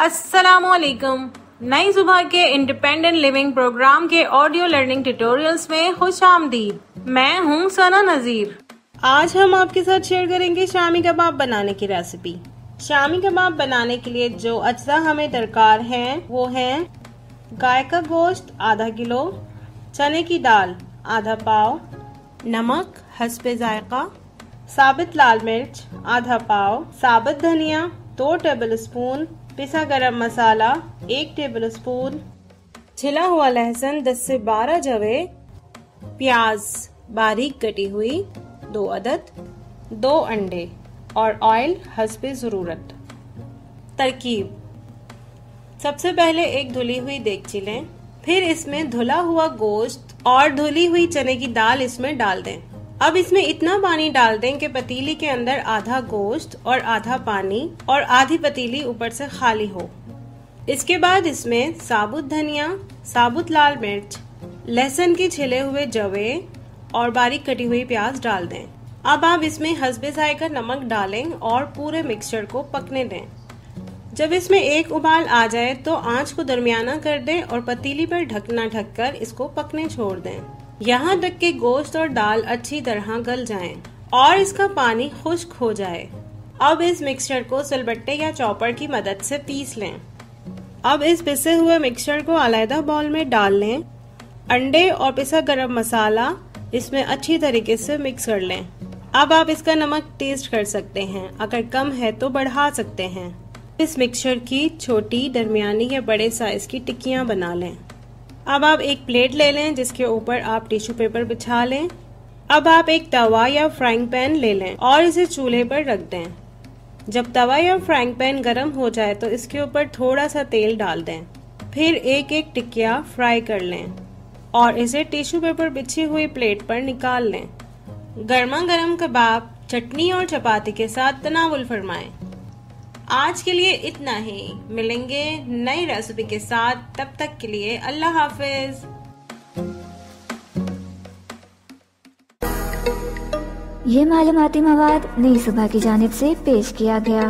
अस्सलामुअलैकुम। नई सुबह के इंडिपेंडेंट लिविंग प्रोग्राम के ऑडियो लर्निंग ट्यूटोरियल्स में खुश आमदीद। मैं हूँ सना नजीर। आज हम आपके साथ शेयर करेंगे शामी कबाब बनाने की रेसिपी। शामी कबाब बनाने के लिए जो अज्जा हमें दरकार हैं वो हैं गाय का गोश्त आधा किलो, चने की दाल आधा पाव, नमक हस्बे जायका, साबित लाल मिर्च आधा पाव, साबित धनिया 2 टेबल स्पून, पिसा गरम मसाला 1 टेबल स्पून, छिला हुआ लहसुन 10 से 12 जवे, प्याज बारीक कटी हुई 2 अदद, 2 अंडे और ऑयल हस्बे ज़रूरत। तरकीब। सबसे पहले एक धुली हुई देगची लें, फिर इसमें धुला हुआ गोश्त और धुली हुई चने की दाल इसमें डाल दें। अब इसमें इतना पानी डाल दें कि पतीली के अंदर आधा गोश्त और आधा पानी और आधी पतीली ऊपर से खाली हो। इसके बाद इसमें साबुत धनिया, साबुत लाल मिर्च, लहसुन के छिले हुए जवे और बारीक कटी हुई प्याज डाल दें। अब आप इसमें हस्बे जायका नमक डालें और पूरे मिक्सचर को पकने दें। जब इसमें एक उबाल आ जाए तो आँच को दरमियाना कर दें और पतीली पर ढकना ढककर इसको पकने छोड़ दें, यहाँ तक के गोश्त और दाल अच्छी तरह गल जाएं और इसका पानी खुश्क हो जाए। अब इस मिक्सचर को सिलबट्टे या चॉपर की मदद से पीस लें। अब इस पिसे हुए मिक्सचर को अलग बाउल में डाल लें। अंडे और पिसा गरम मसाला इसमें अच्छी तरीके से मिक्स कर लें। अब आप इसका नमक टेस्ट कर सकते हैं, अगर कम है तो बढ़ा सकते हैं। इस मिक्सचर की छोटी, दरमियानी या बड़े साइज की टिक्कियाँ बना लें। अब आप एक प्लेट ले लें जिसके ऊपर आप टिश्यू पेपर बिछा लें। अब आप एक तवा या फ्राइंग पैन ले लें और इसे चूल्हे पर रख दें। जब तवा या फ्राइंग पैन गर्म हो जाए तो इसके ऊपर थोड़ा सा तेल डाल दें, फिर एक एक टिकिया फ्राई कर लें और इसे टिश्यू पेपर बिछी हुई प्लेट पर निकाल लें। गर्मा गर्म कबाब चटनी और चपाती के साथ तनावुल फरमाएं। आज के लिए इतना ही, मिलेंगे नई रेसिपी के साथ, तब तक के लिए अल्लाह हाफिज। ये मालूमाती मवाद नई सुबह की जानिब से पेश किया गया।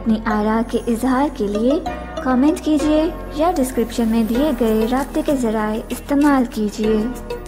अपनी आरा के इजहार के लिए कमेंट कीजिए या डिस्क्रिप्शन में दिए गए राब्ते के जराए इस्तेमाल कीजिए।